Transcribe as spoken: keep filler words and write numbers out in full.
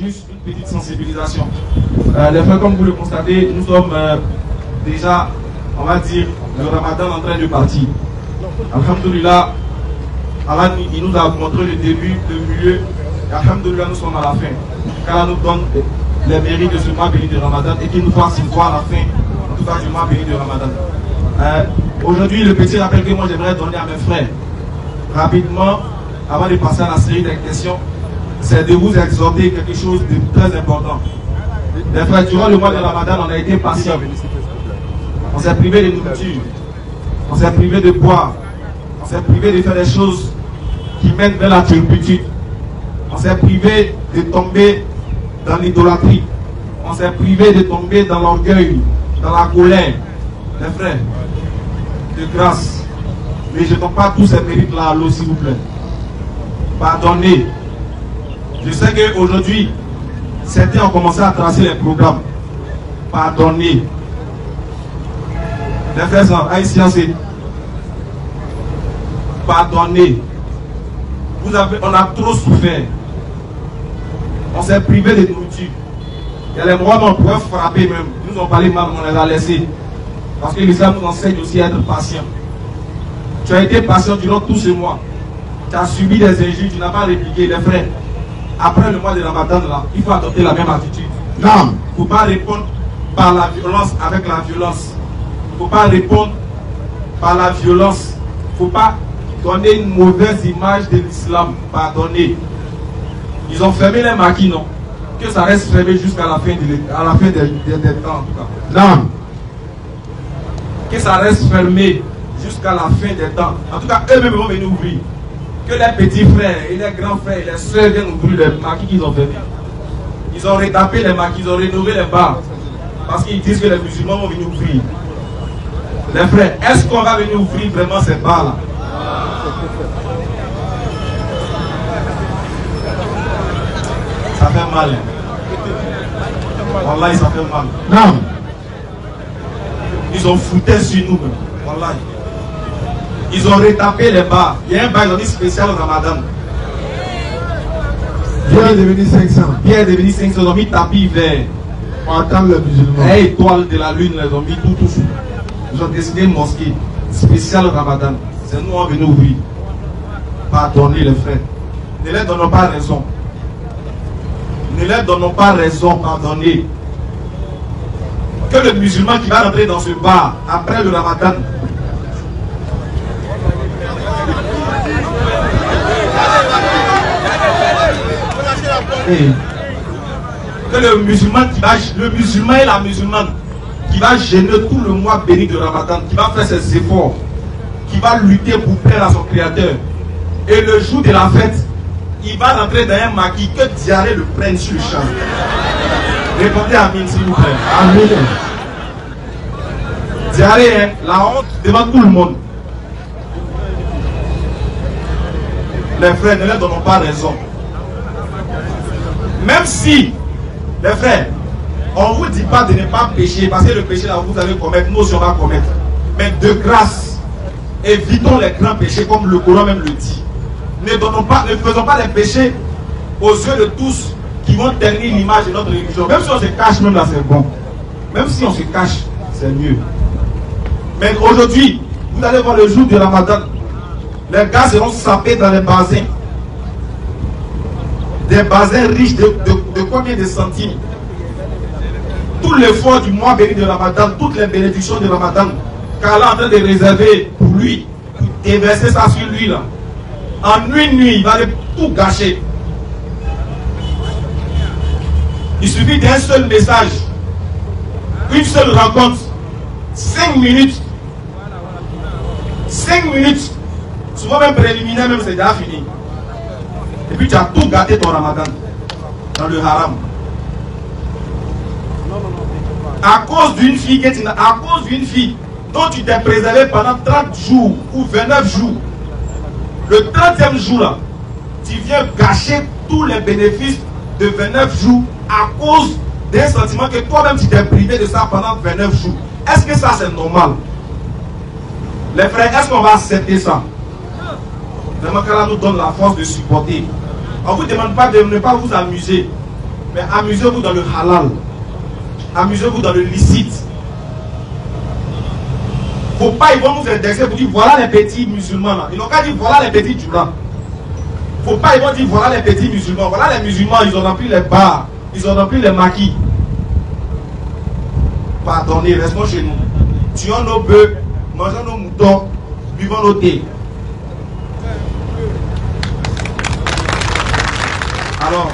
Juste une petite sensibilisation. Euh, les frères, comme vous le constatez, nous sommes euh, déjà, on va dire, le Ramadan en train de partir. Alhamdoulilah, Allah il nous a montré le début, le milieu. Et alhamdoulilah, nous sommes à la fin. Qu'Allah nous donne les mérites de ce mois béni de Ramadan et qu'il nous fasse une fois à la fin, en tout cas du mois béni de Ramadan. Euh, Aujourd'hui, le petit rappel que moi j'aimerais donner à mes frères, rapidement, avant de passer à la série des questions, c'est de vous exhorter quelque chose de très important. Les frères, durant le mois de Ramadan, on a été patient. On s'est privé de nourriture, on s'est privé de boire, on s'est privé de faire des choses qui mènent vers la turpitude, on s'est privé de tomber dans l'idolâtrie, on s'est privé de tomber dans l'orgueil, dans la colère. Les frères, de grâce, ne jetons pas tous ces mérites-là à l'eau, s'il vous plaît. Pardonnez. Je sais qu'aujourd'hui, certains ont commencé à tracer les programmes. Pardonnez. Les frères haïtiens, c'est pardonnez. Vous avez, on a trop souffert. On s'est privé de nourriture. Il y a les mois qu'on pourrait frapper même. Ils nous ont parlé mal, on les a laissés. Parce que l'islam nous enseigne aussi à être patient. Tu as été patient durant tout ce mois. Tu as subi des injures, tu n'as pas répliqué les frères. Après le mois de Ramadan, là, il faut adopter la même attitude. Non. Il ne faut pas répondre par la violence avec la violence. Il ne faut pas répondre par la violence. Il ne faut pas donner une mauvaise image de l'islam. Pardonnez. Ils ont fermé les maquis, non? Que ça reste fermé jusqu'à la fin des de, de, de, de temps, en tout cas. Non. Que ça reste fermé jusqu'à la fin des temps. En tout cas, eux-mêmes vont venir ouvrir. Que les petits frères et les grands frères et les soeurs viennent ouvrir les maquis qu'ils ont fermés. Ils ont retapé les maquis, ils ont rénové les bars. Parce qu'ils disent que les musulmans vont venir ouvrir. Les frères, est-ce qu'on va venir ouvrir vraiment ces bars-là? Ça fait mal. Wallahi, ça fait mal. Non. Ils ont fouté sur nous. Wallahi. Ils ont retapé les bars. Il y a un bar, ils ont dit spécial au Ramadan. Pierre est devenu cinq cents. Pierre est devenu cinq cents. Ils ont mis tapis vert. On entend les musulmans. Et étoile de la lune, ils ont mis tout, tout. Ils ont décidé une mosquée spéciale au Ramadan. C'est nous, on vient ouvrir. Pardonnez les frères. Ne leur donnons pas raison. Ne leur donnons pas raison, pardonnez. Que le musulman qui va rentrer dans ce bar après le Ramadan, que le musulman qui va, le musulman et la musulmane qui va gêner tout le mois béni de Ramadan, qui va faire ses efforts, qui va lutter pour plaire à son créateur, et le jour de la fête il va rentrer dans un maquis, que diarrhée le prenne sur le champ. Répondez Amine s'il vous plaît. Amine. Diarrhée, hein, la honte devant tout le monde. Les frères, ne leur donnons pas raison. Même si, les frères, on ne vous dit pas de ne pas pécher, parce que le péché là vous allez commettre, nous aussi on va commettre. Mais de grâce, évitons les grands péchés comme le Coran même le dit. Ne, donnons pas, ne faisons pas les péchés aux yeux de tous qui vont ternir l'image de notre religion. Même si on se cache, même là c'est bon. Même si on se cache, c'est mieux. Mais aujourd'hui, vous allez voir le jour du Ramadan, les gars seront sapés dans les bassins. Des basins riches de, de, de combien de centimes? Tout l'effort du mois béni de Ramadan, toutes les bénédictions de Ramadan, qu'Allah est en train de réserver pour lui, et verser ça sur lui là. En une nuit, il va tout gâcher. Il suffit d'un seul message, une seule rencontre, cinq minutes. Cinq minutes, souvent même préliminaire, même c'est déjà fini. Et puis tu as tout gâté ton Ramadan dans le haram. À cause d'une fille, à cause d'une fille dont tu t'es préservé pendant trente jours ou vingt-neuf jours, le trentième jour là, tu viens gâcher tous les bénéfices de vingt-neuf jours à cause d'un sentiment que toi-même tu t'es privé de ça pendant vingt-neuf jours. Est-ce que ça c'est normal? Les frères, est-ce qu'on va accepter ça? Vraiment qu'Allah nous donne la force de supporter. On ne vous demande pas de ne pas vous amuser. Mais amusez-vous dans le halal. Amusez-vous dans le licite. Vos pas, ils vont nous indexer pour dire voilà les petits musulmans là. Ils n'ont qu'à dire voilà les petits djoulas. Faut pas, ils vont dire voilà les petits musulmans. Voilà les musulmans, ils ont rempli les bars, ils ont rempli les maquis. Pardonnez, restons chez nous. Tuons nos bœufs, mangeons nos moutons, buvons nos thés. Alors,